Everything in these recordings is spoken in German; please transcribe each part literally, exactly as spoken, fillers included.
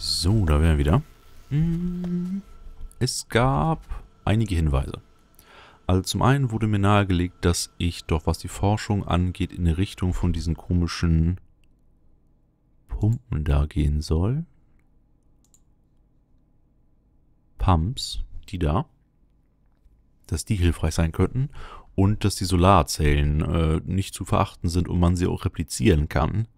So, da wären wir wieder. Es gab einige Hinweise. Also zum einen wurde mir nahegelegt, dass ich doch, was die Forschung angeht, in die Richtung von diesen komischen Pumpen da gehen soll. Pumps, die da. Dass die hilfreich sein könnten. Und dass die Solarzellen äh, nicht zu verachten sind und man sie auch replizieren kann.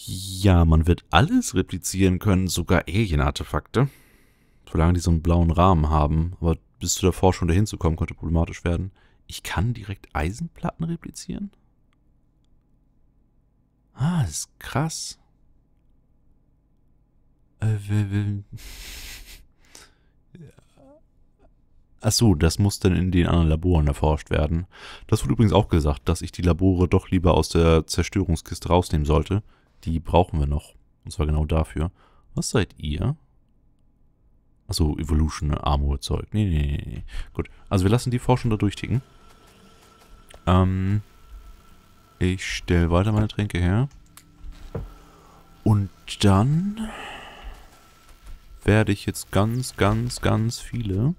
Ja, man wird alles replizieren können, sogar Alien-Artefakte. Solange die so einen blauen Rahmen haben. Aber bis zu der Forschung dahin zu kommen, könnte problematisch werden. Ich kann direkt Eisenplatten replizieren? Ah, das ist krass. Äh, Achso, das muss dann in den anderen Laboren erforscht werden. Das wurde übrigens auch gesagt, dass ich die Labore doch lieber aus der Zerstörungskiste rausnehmen sollte. Die brauchen wir noch. Und zwar genau dafür. Was seid ihr? Achso, Evolution, Armor-Zeug. Nee, nee, nee. Gut, also wir lassen die Forschung da durchticken. Ähm, ich stelle weiter meine Tränke her. Und dann werde ich jetzt ganz, ganz, ganz viele...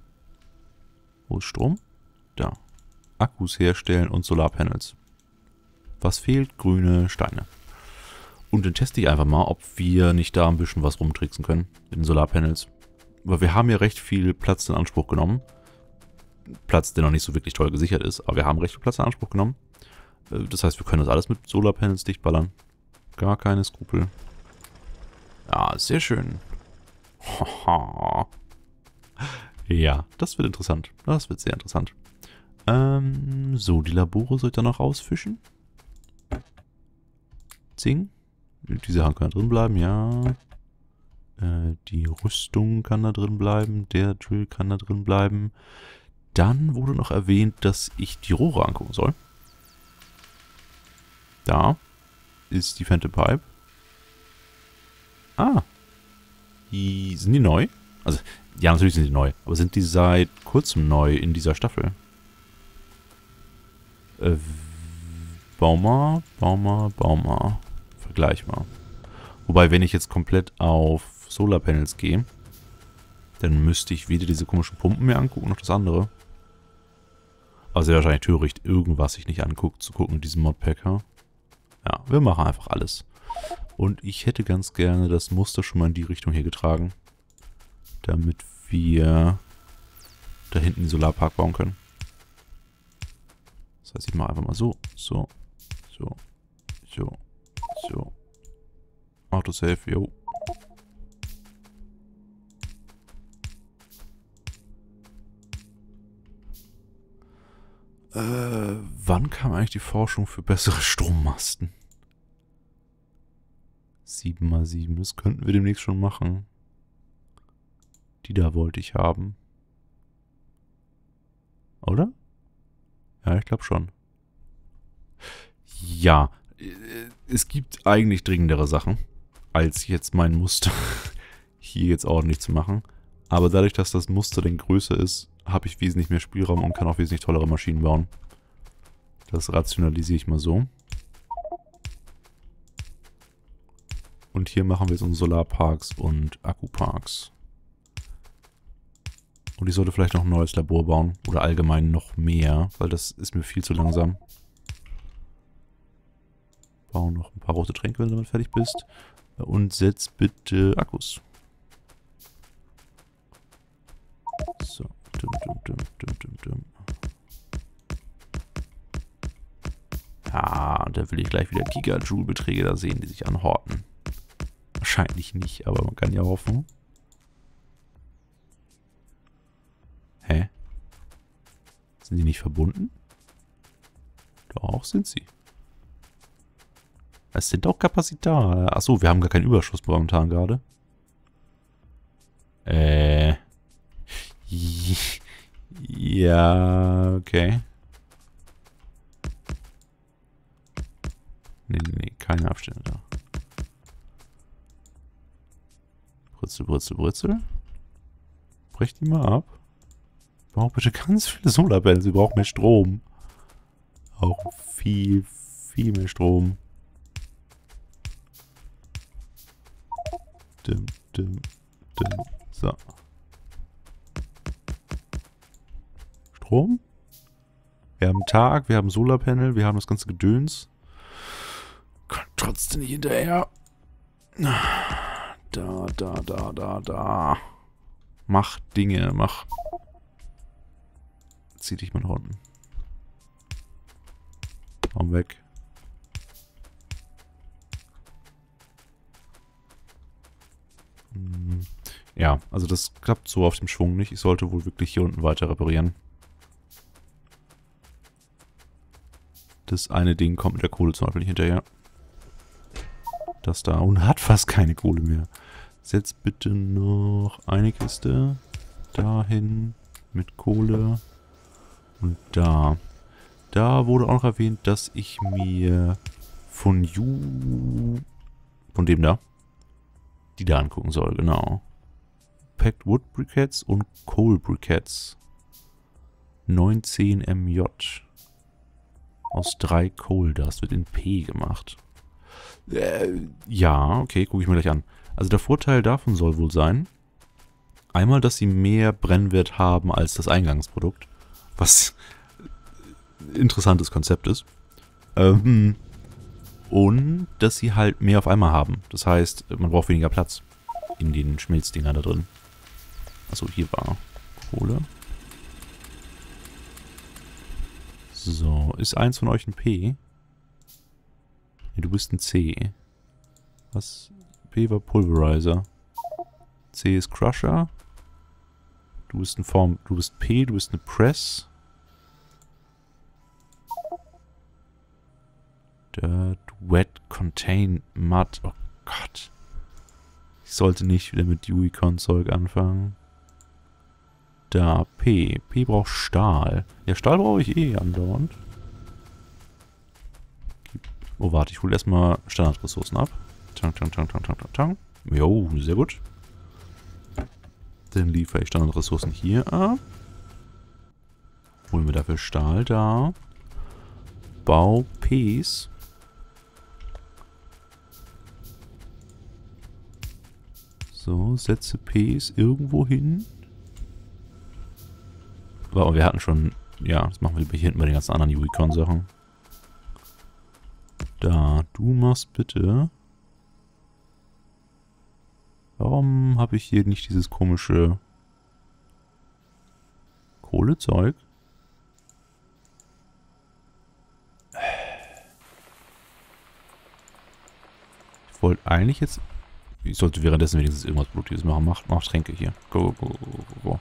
Wo ist Strom? Da. Akkus herstellen und Solarpanels. Was fehlt? Grüne Steine. Und dann teste ich einfach mal, ob wir nicht da ein bisschen was rumtricksen können mit den Solarpanels. Weil wir haben ja recht viel Platz in Anspruch genommen. Platz, der noch nicht so wirklich toll gesichert ist, aber wir haben recht viel Platz in Anspruch genommen. Das heißt, wir können das alles mit Solarpanels dichtballern. Gar keine Skrupel. Ja, sehr schön. Haha. Ja, das wird interessant. Das wird sehr interessant. Ähm, so, die Labore soll ich dann noch rausfischen. Zing. Die Sachen können da drin bleiben, ja. Äh, die Rüstung kann da drin bleiben. Der Drill kann da drin bleiben. Dann wurde noch erwähnt, dass ich die Rohre angucken soll. Da ist die Phantom Pipe. Ah. Die, sind die neu? Also, ja, natürlich sind die neu. Aber sind die seit kurzem neu in dieser Staffel? Äh, Bauma, Bauma, Bauma. Vergleich mal. Wobei, wenn ich jetzt komplett auf Solarpanels gehe, dann müsste ich weder diese komischen Pumpen mehr angucken, noch das andere. Aber sehr wahrscheinlich töricht, irgendwas sich nicht anguckt, zu gucken, diesen Modpacker. Ja, wir machen einfach alles. Und ich hätte ganz gerne das Muster schon mal in die Richtung hier getragen. Damit wir da hinten den Solarpark bauen können. Das heißt, ich mache einfach mal so, so, so, so, so. Autosave, yo. Äh, wann kam eigentlich die Forschung für bessere Strommasten? sieben mal sieben, das könnten wir demnächst schon machen. Die da wollte ich haben. Oder? Ja, ich glaube schon. Ja, es gibt eigentlich dringendere Sachen, als jetzt mein Muster hier jetzt ordentlich zu machen. Aber dadurch, dass das Muster denn größer ist, habe ich wesentlich mehr Spielraum und kann auch wesentlich tollere Maschinen bauen. Das rationalisiere ich mal so. Und hier machen wir jetzt unsere Solarparks und Akkuparks. Und ich sollte vielleicht noch ein neues Labor bauen. Oder allgemein noch mehr. Weil das ist mir viel zu langsam. Bau noch ein paar rote Tränke, wenn du damit fertig bist. Und setz bitte Akkus. So. Dum, dum, dum, dum, dum, dum. Ja, und da will ich gleich wieder Gigajoule-Beträge da sehen, die sich anhorten. Wahrscheinlich nicht, aber man kann ja hoffen. Hä? Sind die nicht verbunden? Doch, sind sie. Es sind auch Kapazitare. Achso, wir haben gar keinen Überschuss momentan gerade. Äh. Ja, okay. Nee, nee, nee, keine Abstände da. Britzel, Britzel, Britzel. Brech die mal ab. Braucht bitte ganz viele Solarpanels. Sie brauchen mehr Strom. Auch viel, viel mehr Strom. Düm, düm, düm. So. Strom. Wir haben Tag, wir haben Solarpanel, wir haben das ganze Gedöns. Kommt trotzdem nicht hinterher. Da, da, da, da, da. Mach Dinge, mach. Zieh dich mal nach unten. Komm weg. Ja, also das klappt so auf dem Schwung nicht. Ich sollte wohl wirklich hier unten weiter reparieren. Das eine Ding kommt mit der Kohle zum Beispiel nicht hinterher. Das da. Und hat fast keine Kohle mehr. Jetzt bitte noch eine Kiste. Dahin. Mit Kohle. Und da. Da wurde auch noch erwähnt, dass ich mir von Ju... Von dem da. Die da angucken soll, genau. Packed Wood Briquettes und Coal Briquettes. neunzehn M J. Aus drei Coal Dust. Wird in P gemacht. Äh, ja, okay, gucke ich mir gleich an. Also der Vorteil davon soll wohl sein, einmal, dass sie mehr Brennwert haben als das Eingangsprodukt, was ein interessantes Konzept ist. Ähm, und dass sie halt mehr auf einmal haben. Das heißt, man braucht weniger Platz in den Schmelzdingern da drin. Achso, hier war Kohle. So, ist eins von euch ein P? Nee, du bist ein C. Was? P war Pulverizer. C ist Crusher. Du bist ein Form. Du bist P, du bist eine Press. Dirt, Wet, Contain, Mud. Oh Gott. Ich sollte nicht wieder mit Dewey-Con-Zeug anfangen. Da, P. P braucht Stahl. Ja, Stahl brauche ich eh andauernd. Oh, warte, ich hole erstmal Standardressourcen ab. Tang, tang, tang, tang, tang, tang. Jo, sehr gut. Dann liefere ich Standardressourcen hier ab. Holen wir dafür Stahl da. Bau Ps. So, setze Ps irgendwo hin. Aber wir hatten schon... Ja, das machen wir hier hinten bei den ganzen anderen Unicorn-Sachen. Da, du machst bitte... Warum habe ich hier nicht dieses komische... Kohlezeug? Ich wollte eigentlich jetzt... Ich sollte währenddessen wenigstens irgendwas Blutiges machen. Mach, mach Tränke hier. Go, go, go, go.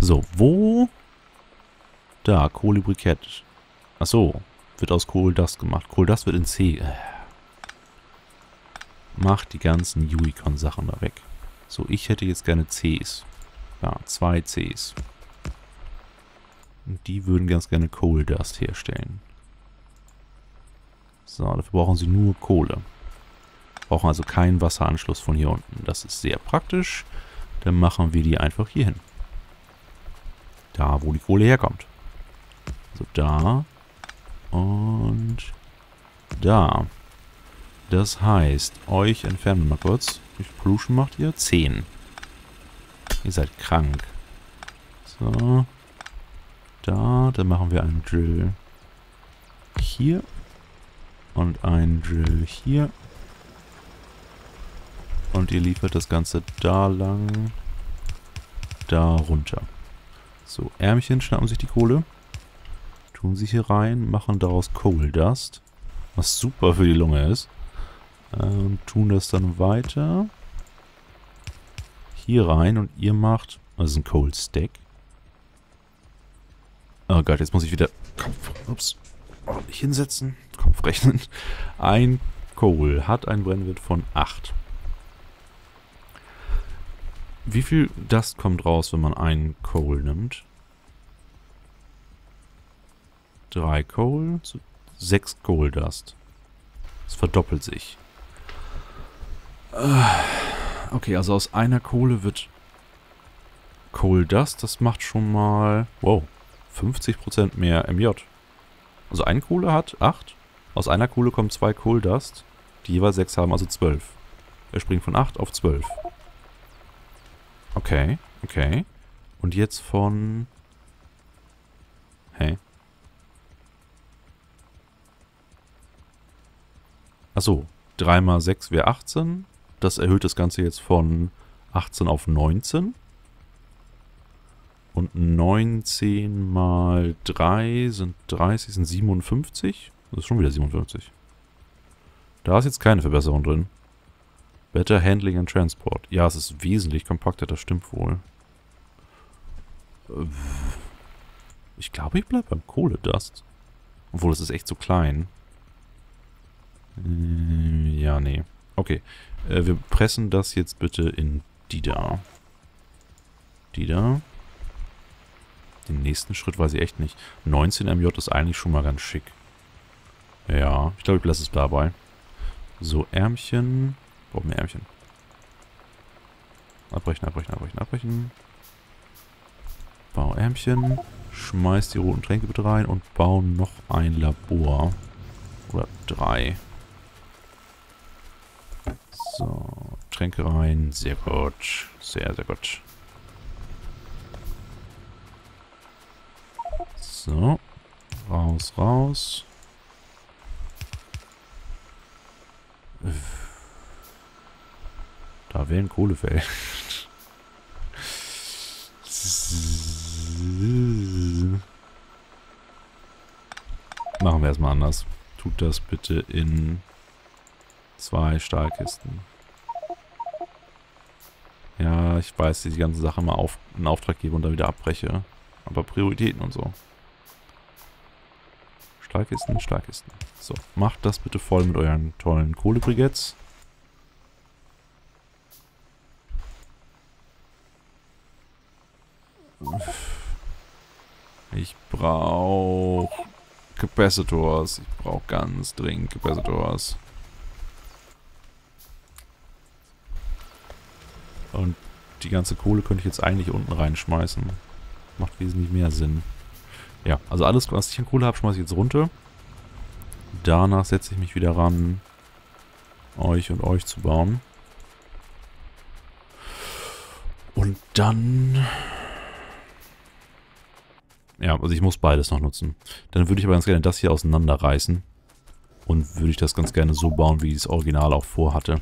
So, wo? Da, Kohle-Brikett. Achso, wird aus Coal Dust gemacht. Coal Dust wird in C. Mach die ganzen Unicorn-Sachen da weg. So, ich hätte jetzt gerne Cs. Ja, zwei Cs. Und die würden ganz gerne Coal Dust herstellen. So, dafür brauchen sie nur Kohle. Brauchen also keinen Wasseranschluss von hier unten. Das ist sehr praktisch. Dann machen wir die einfach hier hin. Da, wo die Kohle herkommt. Also da und da. Das heißt, euch entfernen wir mal kurz. Wie viel Pollution macht ihr? zehn. Ihr seid krank. So. Da, dann machen wir einen Drill hier. Und einen Drill hier. Und ihr liefert das Ganze da lang, da runter. So, Ärmchen schnappen sich die Kohle, tun sie hier rein, machen daraus Coal Dust, was super für die Lunge ist. Ähm, tun das dann weiter hier rein und ihr macht, also ein Coal-Stack. Oh Gott, jetzt muss ich wieder Kopf, ups, ordentlich hinsetzen, Kopf rechnen. Ein Coal hat einen Brennwert von acht. Wie viel Dust kommt raus, wenn man einen Coal nimmt? Drei Coal zu sechs Coal Dust. Das verdoppelt sich. Okay, also aus einer Kohle wird Coal Dust. Das macht schon mal, wow, fünfzig Prozent mehr M J. Also eine Kohle hat acht. Aus einer Kohle kommen zwei Coal Dust, die jeweils sechs haben, also zwölf. Er springt von acht auf zwölf. Okay, okay. Und jetzt von... Hey. Achso, drei mal sechs wäre achtzehn. Das erhöht das Ganze jetzt von achtzehn auf neunzehn. Und neunzehn mal drei sind dreißig, sind siebenundfünfzig. Das ist schon wieder siebenundfünfzig. Da ist jetzt keine Verbesserung drin. Better Handling and Transport. Ja, es ist wesentlich kompakter, das stimmt wohl. Ich glaube, ich bleibe beim Coal Dust. Obwohl, das ist echt so klein. Ja, nee. Okay. Wir pressen das jetzt bitte in die da. Die da. Den nächsten Schritt weiß ich echt nicht. neunzehn M J ist eigentlich schon mal ganz schick. Ja, ich glaube, ich lasse es dabei. So, Ärmchen. Brauchen wir Ärmchen. Abbrechen, abbrechen, abbrechen, abbrechen. Bau Ärmchen. Schmeiß die roten Tränke bitte rein und bau noch ein Labor. Oder drei. So, Tränke rein. Sehr gut. Sehr, sehr gut. So. Raus, raus. Da wäre ein Kohlefeld. Machen wir erstmal anders. Tut das bitte in zwei Stahlkisten. Ja, ich weiß, dass ich die ganze Sache mal auf, in Auftrag gebe und dann wieder abbreche. Aber Prioritäten und so. Stahlkisten, Stahlkisten. So, macht das bitte voll mit euren tollen Coal-Briquettes. Ich brauche Capacitors. Ich brauche ganz dringend Capacitors. Und die ganze Kohle könnte ich jetzt eigentlich unten reinschmeißen. Macht wesentlich mehr Sinn. Ja, also alles, was ich an Kohle habe, schmeiße ich jetzt runter. Danach setze ich mich wieder ran, euch und euch zu bauen. Und dann... Ja, also ich muss beides noch nutzen. Dann würde ich aber ganz gerne das hier auseinanderreißen. Und würde ich das ganz gerne so bauen, wie ich das Original auch vorhatte.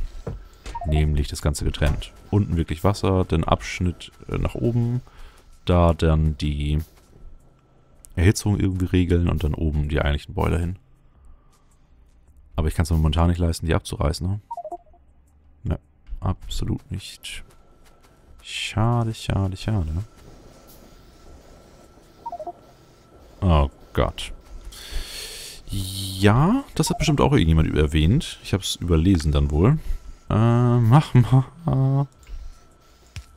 Nämlich das Ganze getrennt. Unten wirklich Wasser, dann Abschnitt nach oben. Da dann die... Erhitzung irgendwie regeln und dann oben die eigentlichen Boiler hin. Aber ich kann es momentan nicht leisten, die abzureißen, ne? Ne, absolut nicht. Schade, schade, schade. Oh Gott. Ja, das hat bestimmt auch irgendjemand erwähnt. Ich habe es überlesen dann wohl. Äh, mach mal.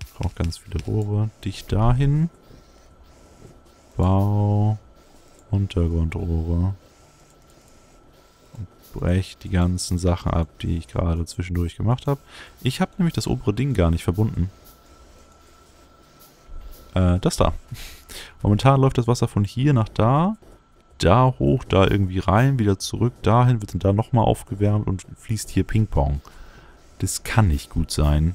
Ich brauche ganz viele Rohre. Dich dahin. Bau Untergrundrohre. Und brech die ganzen Sachen ab, die ich gerade zwischendurch gemacht habe. Ich habe nämlich das obere Ding gar nicht verbunden. Äh, das da. Momentan läuft das Wasser von hier nach da. Da hoch, da irgendwie rein, wieder zurück. Dahin wird dann da nochmal aufgewärmt und fließt hier Ping-Pong. Das kann nicht gut sein.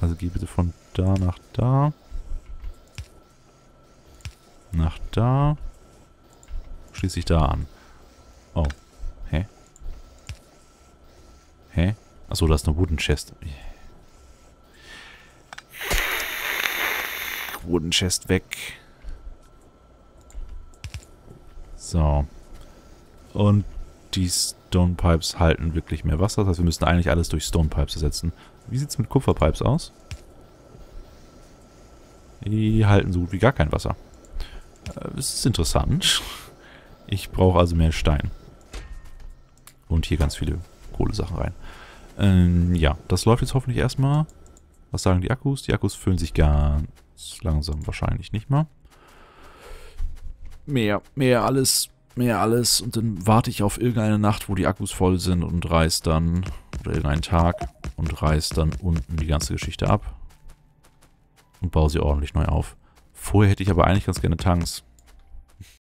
Also geh bitte von da nach da. Nach da. Schließe ich da an. Oh. Hä? Hä? Achso, da ist eine Wooden Chest. Wooden Chest weg. So. Und die Stonepipes halten wirklich mehr Wasser. Das heißt, wir müssen eigentlich alles durch Stonepipes ersetzen. Wie sieht es mit Kupferpipes aus? Die halten so gut wie gar kein Wasser. Es ist interessant. Ich brauche also mehr Stein. Und hier ganz viele Kohlesachen rein. Ähm, ja, das läuft jetzt hoffentlich erstmal. Was sagen die Akkus? Die Akkus füllen sich ganz langsam wahrscheinlich nicht mal. Mehr, mehr alles, mehr alles. Und dann warte ich auf irgendeine Nacht, wo die Akkus voll sind und reiß dann, oder irgendeinen Tag, und reiß dann unten die ganze Geschichte ab. Und baue sie ordentlich neu auf. Vorher hätte ich aber eigentlich ganz gerne Tanks.